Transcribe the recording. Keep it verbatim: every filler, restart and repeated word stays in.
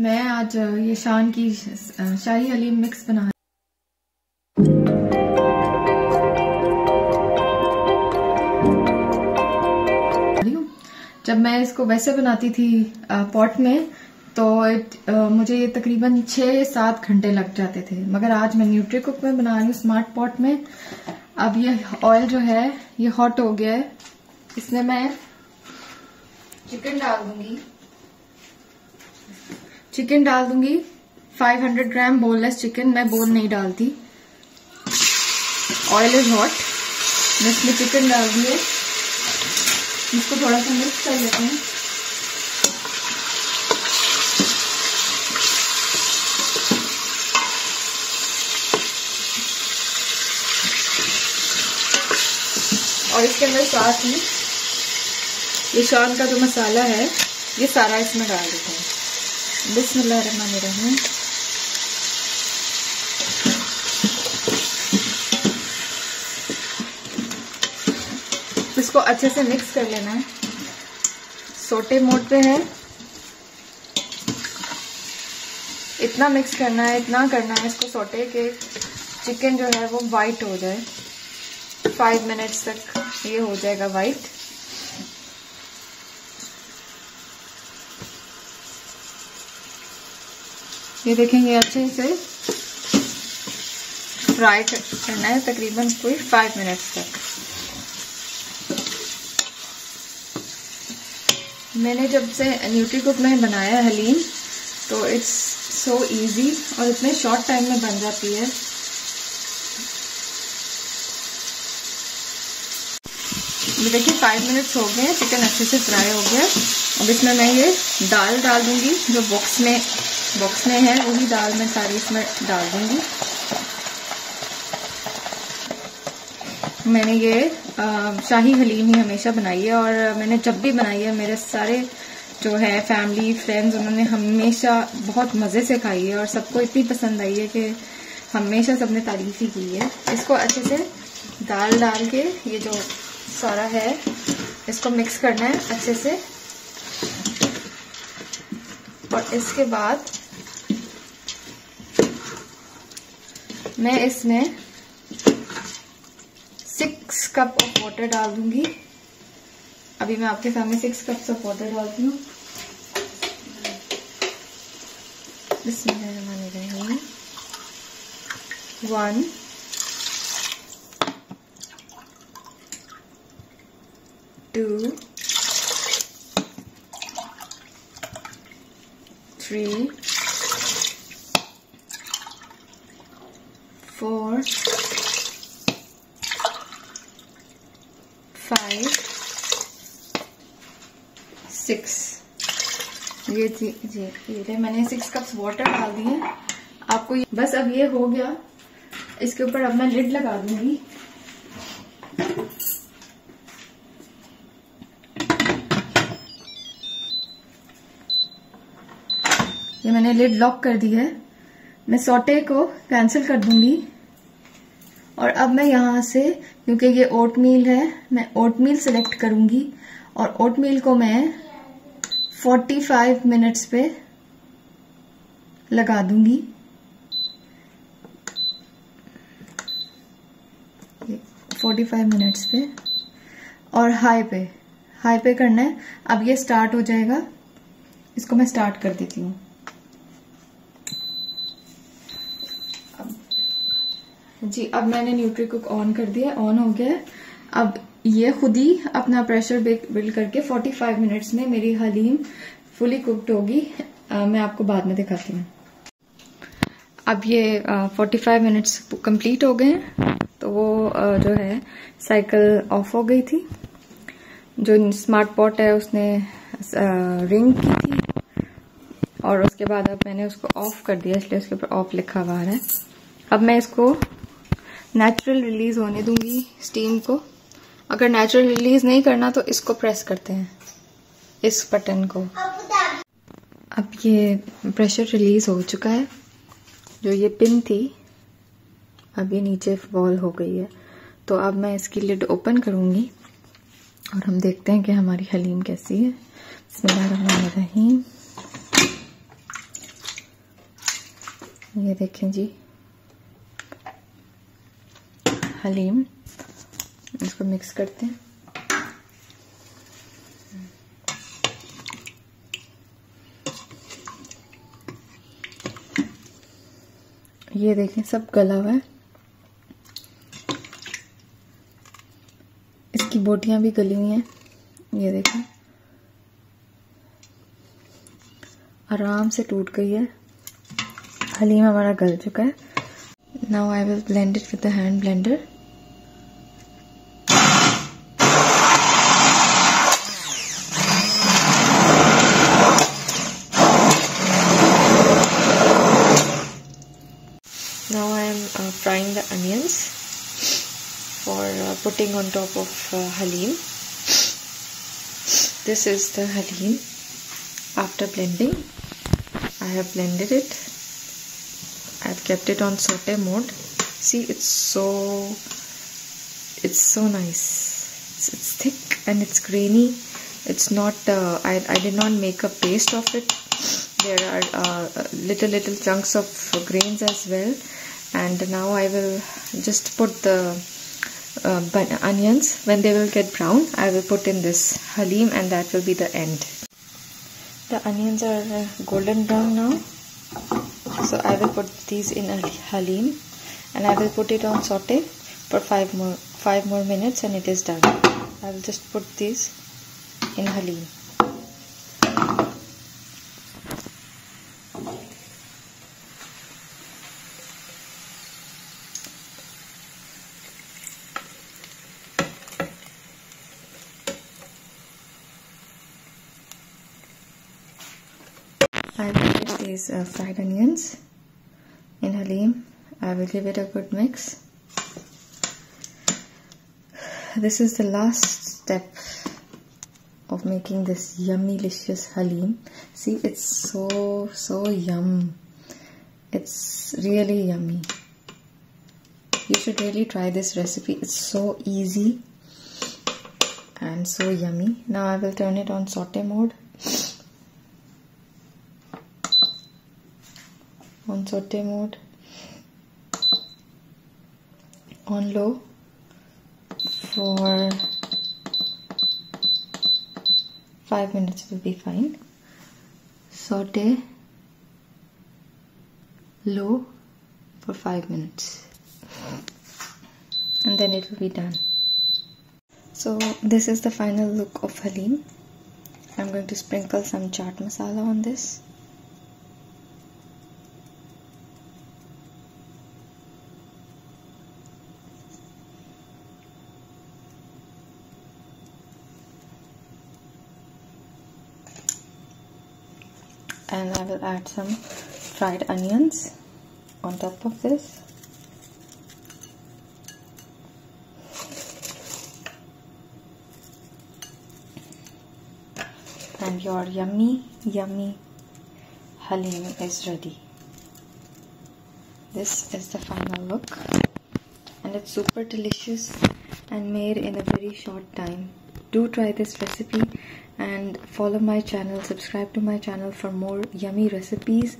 मैं आज ये शान की शाही हलीम मिक्स बना रही हूँ। जब मैं इसको वैसे बनाती थी पॉट में तो इट, आ, मुझे ये तकरीबन छः सात घंटे लग जाते थे, मगर आज मैं न्यूट्रीकुक में बना रही हूँ स्मार्ट पॉट में। अब ये ऑयल जो है ये हॉट हो गया है, इसमें मैं चिकन डाल दूंगी चिकन डाल दूंगी पाँच सौ ग्राम बोनलेस चिकन। मैं बोन नहीं डालती। ऑयल इज हॉट, मैं इसमें चिकन डाल दिए। इसको थोड़ा सा मिक्स कर लेते हैं। और इसके अंदर साथ में ये शान का जो मसाला है ये सारा इसमें डाल देते हैं। बिस्मिल्लाहिर्रहमानिर्रहीम। इसको अच्छे से मिक्स कर लेना है। सोटे मोड पे है, इतना मिक्स करना है, इतना करना है इसको सोटे के चिकन जो है वो वाइट हो जाए। फाइव मिनट्स तक ये हो जाएगा वाइट। ये देखेंगे अच्छे से फ्राई करना है तकरीबन कोई फाइव मिनट्स तक। मैंने जब से न्यूट्रीकुक में बनाया हलीम तो इट्स सो इजी और इतने शॉर्ट टाइम में बन जाती है। ये देखिए फाइव मिनट्स हो गए, चिकन अच्छे से फ्राई हो गया। अब इसमें मैं ये दाल डाल दूंगी जो बॉक्स में बॉक्स में है, वही दाल मैं सारी इसमें डाल दूंगी। मैंने ये आ, शाही हलीम ही हमेशा बनाई है और मैंने जब भी बनाई है मेरे सारे जो है फैमिली फ्रेंड्स उन्होंने हमेशा बहुत मज़े से खाई है और सबको इतनी पसंद आई है कि हमेशा सबने तारीफ ही की है। इसको अच्छे से दाल डाल के ये जो सारा है इसको मिक्स करना है अच्छे से। और इसके बाद मैं इसमें सिक्स कप ऑफ वाटर डाल दूंगी। अभी मैं आपके सामने सिक्स कप्स ऑफ वाटर डालती हूँ। बिस्मिल्लाहिर्रहमानिर्रहीम। One, two, three, four, five, six। ये जी जी ये मैंने सिक्स कप्स वाटर डाल दिए आपको। बस अब ये हो गया, इसके ऊपर अब मैं लिड लगा दूंगी। ये मैंने लिड लॉक कर दी है। मैं सोटे को कैंसिल कर दूंगी और अब मैं यहाँ से, क्योंकि ये ओटमील है, मैं ओटमील सेलेक्ट करूंगी और ओटमील को मैं पैंतालीस मिनट्स पे लगा दूंगी। पैंतालीस मिनट्स पे और हाई पे हाई पे करना है। अब ये स्टार्ट हो जाएगा, इसको मैं स्टार्ट कर देती हूँ। जी अब मैंने न्यूट्रीकुक ऑन कर दिया, ऑन हो गया। अब ये खुद ही अपना प्रेशर बिल्ड करके पैंतालीस मिनट्स में मेरी हलीम फुली कुक्ड होगी। मैं आपको बाद में दिखाती हूँ। अब ये आ, पैंतालीस मिनट्स कंप्लीट हो गए हैं। तो वो आ, जो है साइकिल ऑफ हो गई थी। जो स्मार्ट पॉट है उसने आ, रिंग की थी और उसके बाद अब मैंने उसको ऑफ कर दिया, इसलिए उसके ऊपर ऑफ लिखा हुआ है। अब मैं इसको नेचुरल रिलीज होने दूंगी स्टीम को। अगर नेचुरल रिलीज नहीं करना तो इसको प्रेस करते हैं, इस बटन को। अब ये प्रेशर रिलीज हो चुका है। जो ये पिन थी अब ये नीचे वॉल हो गई है। तो अब मैं इसकी लिड ओपन करूंगी और हम देखते हैं कि हमारी हलीम कैसी है। बिस्मिल्लाहिर्रहमानिर्रहीम। ये देखें जी हलीम, इसको मिक्स करते हैं। ये देखें सब गला हुआ है, इसकी बोटियां भी गली हुई हैं। ये देखें आराम से टूट गई है, हलीम हमारा गल चुका है। Now I will blend it with the hand blender. Now I am uh, frying the onions for uh, putting on top of uh, halim. This is the halim after blending. I have blended it. I have kept it on saute mode. See, it's so it's so nice. It's, it's thick and it's grainy. It's not. Uh, I I did not make a paste of it. There are uh, little little chunks of grains as well. And now I will just put the uh, onions. When they will get brown, I will put in this halim, and that will be the end. The onions are golden brown now, so I will put these in a halim, and I will put it on saute for five more five more minutes, and it is done. I will just put these in halim. I will put these uh, fried onions in halim. I will give it a good mix. This is the last step of making this yummy, delicious halim. See, it's so so yum. It's really yummy. You should really try this recipe. It's so easy and so yummy. Now I will turn it on saute mode. On saute mode, on low for five minutes will be fine. Saute low for five minutes, and then it will be done. So this is the final look of halim. I'm going to sprinkle some chaat masala on this. And I will add some fried onions on top of this. And your yummy, yummy halim is ready. This is the final look. And it's super delicious and made in a very short time. Do try this recipe and follow my channel, subscribe to my channel for more yummy recipes.